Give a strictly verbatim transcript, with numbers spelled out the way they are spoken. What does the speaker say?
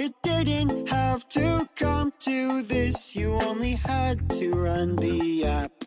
It didn't have to come to this. You only had to run the app.